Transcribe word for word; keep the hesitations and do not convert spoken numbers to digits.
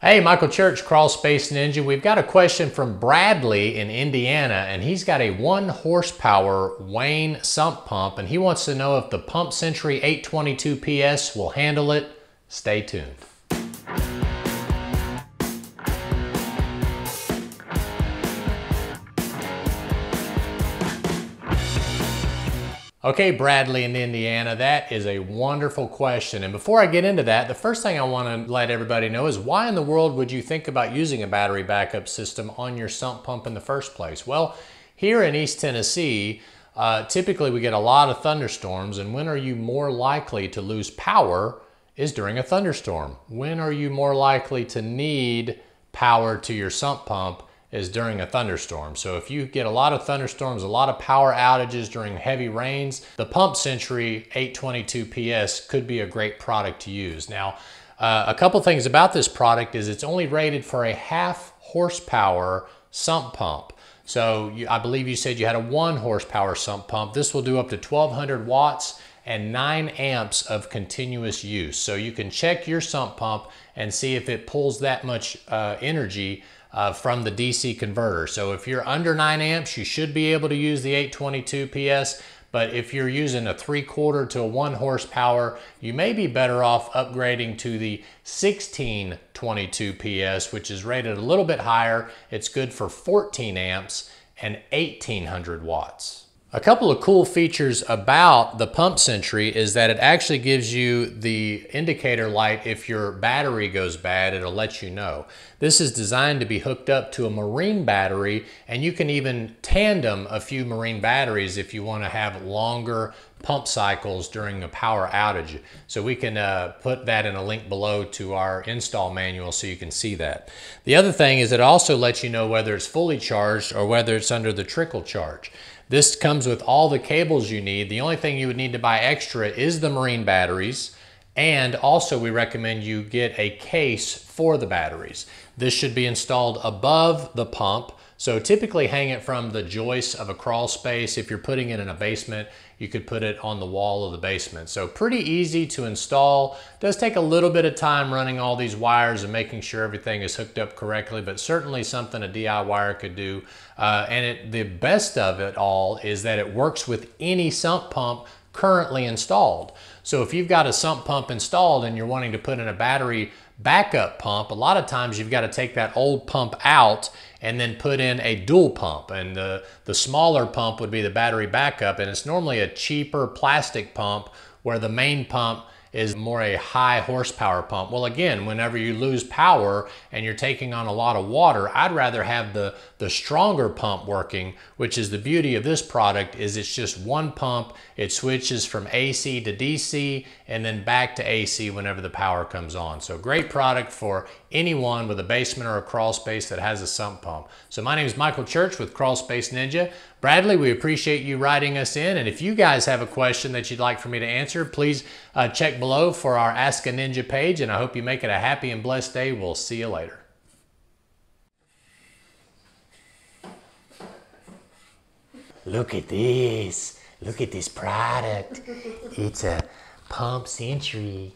Hey, Michael Church, Crawl Space Ninja. We've got a question from Bradley in Indiana, and he's got a one horsepower Wayne sump pump, and he wants to know if the Pump Sentry eight twenty-two P S will handle it. Stay tuned. Okay, Bradley in Indiana, that is a wonderful question. And before I get into that, the first thing I want to let everybody know is why in the world would you think about using a battery backup system on your sump pump in the first place? Well, here in East Tennessee, uh, typically we get a lot of thunderstorms, and when are you more likely to lose power is during a thunderstorm. When are you more likely to need power to your sump pump is during a thunderstorm. So if you get a lot of thunderstorms, a lot of power outages during heavy rains, the Pump Sentry eight twenty-two P S could be a great product to use. Now, uh, a couple things about this product is it's only rated for a half horsepower sump pump. So you, I believe you said you had a one horsepower sump pump. This will do up to twelve hundred watts and nine amps of continuous use. So you can check your sump pump and see if it pulls that much uh, energy Uh, from the D C converter. So if you're under nine amps, you should be able to use the eight twenty-two P S, but if you're using a three quarter to a one horsepower, you may be better off upgrading to the sixteen twenty-two P S, which is rated a little bit higher. It's good for fourteen amps and eighteen hundred watts. A couple of cool features about the Pump Sentry is that it actually gives you the indicator light. If your battery goes bad, it'll let you know. This is designed to be hooked up to a marine battery, and you can even tandem a few marine batteries if you want to have longer pump cycles during a power outage. So we can uh, put that in a link below to our install manual so you can see that. The other thing is it also lets you know whether it's fully charged or whether it's under the trickle charge. This comes with all the cables you need. The only thing you would need to buy extra is the marine batteries. And also we recommend you get a case for the batteries. This should be installed above the pump. So typically hang it from the joist of a crawl space. If you're putting it in a basement, you could put it on the wall of the basement. So pretty easy to install. Does take a little bit of time running all these wires and making sure everything is hooked up correctly, but certainly something a DIYer could do. Uh, and it, the best of it all is that it works with any sump pump currently installed. So if you've got a sump pump installed and you're wanting to put in a battery backup pump, a lot of times you've got to take that old pump out and then put in a dual pump. And the, the smaller pump would be the battery backup, and it's normally a cheaper plastic pump where the main pump is more a high horsepower pump. Well, again, whenever you lose power and you're taking on a lot of water, I'd rather have the, the stronger pump working, which is the beauty of this product is it's just one pump. It switches from A C to D C and then back to A C whenever the power comes on. So great product for anyone with a basement or a crawl space that has a sump pump. So my name is Michael Church with Crawl Space Ninja. Bradley, we appreciate you writing us in, and if you guys have a question that you'd like for me to answer, please uh, check below for our Ask a Ninja page, and I hope you make it a happy and blessed day. We'll see you later. Look at this. Look at this product. It's a Pump Sentry.